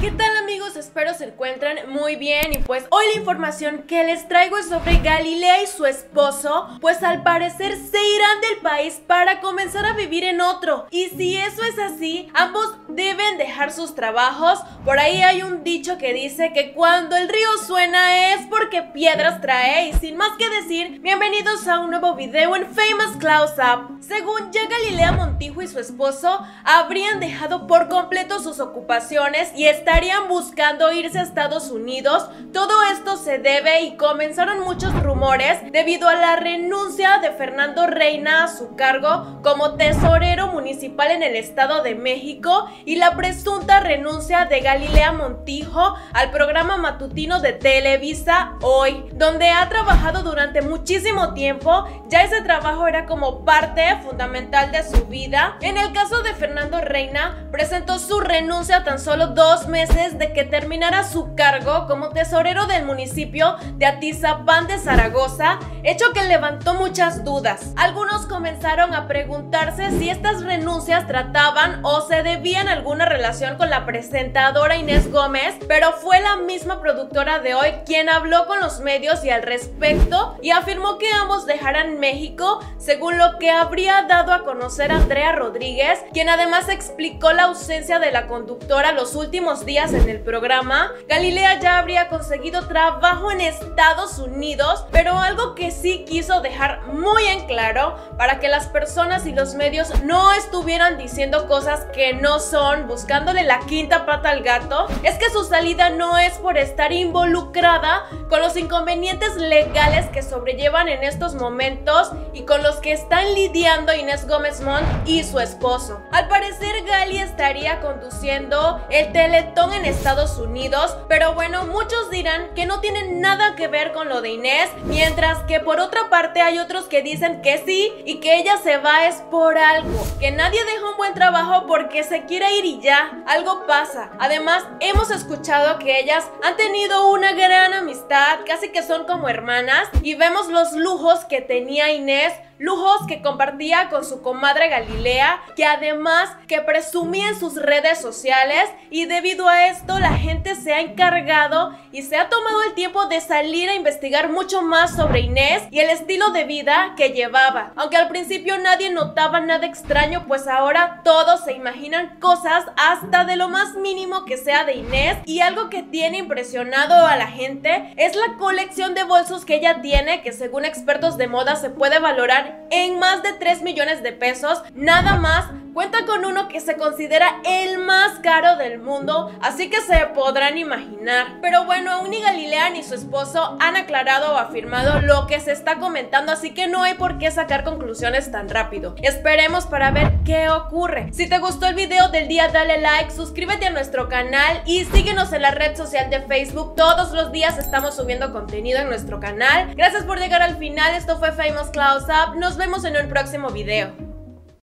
¿Qué tal, amigos? Espero se encuentren muy bien y pues hoy la información que les traigo es sobre Galilea y su esposo, pues al parecer se irán del país para comenzar a vivir en otro. Y si eso es así, ambos deben dejar sus trabajos. Por ahí hay un dicho que dice que cuando el río suena es porque piedras trae. Y sin más que decir, bienvenidos a un nuevo video en Famous Close Up. Según ya, Galilea Montijo y su esposo habrían dejado por completo sus ocupaciones y estarían buscando irse a Estados Unidos. Todo esto se debe y comenzaron muchos rumores debido a la renuncia de Fernando Reina a su cargo como tesorero municipal en el Estado de México y la presunta renuncia de Galilea Montijo al programa matutino de Televisa Hoy, donde ha trabajado durante muchísimo tiempo. Ya ese trabajo era como parte fundamental de su vida. En el caso de Fernando Reina, presentó su renuncia a tan solo 2 meses de que terminara su cargo como tesorero del municipio de Atizapán de Zaragoza, hecho que levantó muchas dudas. Algunos comenzaron a preguntarse si estas renuncias trataban o se debían a alguna relación con la presentadora Inés Gómez, pero fue la misma productora de Hoy quien habló con los medios y al respecto y afirmó que ambos dejarán México, según lo que habría dado a conocer a Andrea Rodríguez, quien además explicó la ausencia de la conductora los últimos días en el programa. Galilea ya habría conseguido trabajo en Estados Unidos, pero algo que sí quiso dejar muy en claro para que las personas y los medios no estuvieran diciendo cosas que no son, buscándole la quinta pata al gato, es que su salida no es por estar involucrada con los inconvenientes legales que sobrellevan en estos momentos y con los que están lidiando Inés Gómez Mont y su esposo. Al parecer, Gali estaría conduciendo el Teletón en Estados Unidos, pero bueno, muchos dirán que no tienen nada que ver con lo de Inés, mientras que por otra parte hay otros que dicen que sí y que ella se va es por algo, que nadie deja un buen trabajo porque se quiere ir y ya, algo pasa. Además, hemos escuchado que ellas han tenido una gran amistad, casi que son como hermanas, y vemos los lujos que tenía Inés, lujos que compartía con su comadre Galilea, que además que presumía en sus redes sociales, y debido a esto la gente se ha encargado y se ha tomado el tiempo de salir a investigar mucho más sobre Inés y el estilo de vida que llevaba. Aunque al principio nadie notaba nada extraño, pues ahora todos se imaginan cosas hasta de lo más mínimo que sea de Inés, y algo que tiene impresionado a la gente es la colección de bolsos que ella tiene, que según expertos de moda se puede valorar en más de 3 millones de pesos, nada más. Cuenta con uno que se considera el más caro del mundo, así que se podrán imaginar. Pero bueno, aún ni Galilea ni su esposo han aclarado o afirmado lo que se está comentando, así que no hay por qué sacar conclusiones tan rápido. Esperemos para ver qué ocurre. Si te gustó el video del día, dale like, suscríbete a nuestro canal y síguenos en la red social de Facebook. Todos los días estamos subiendo contenido en nuestro canal. Gracias por llegar al final. Esto fue Famous Close Up. Nos vemos en un próximo video.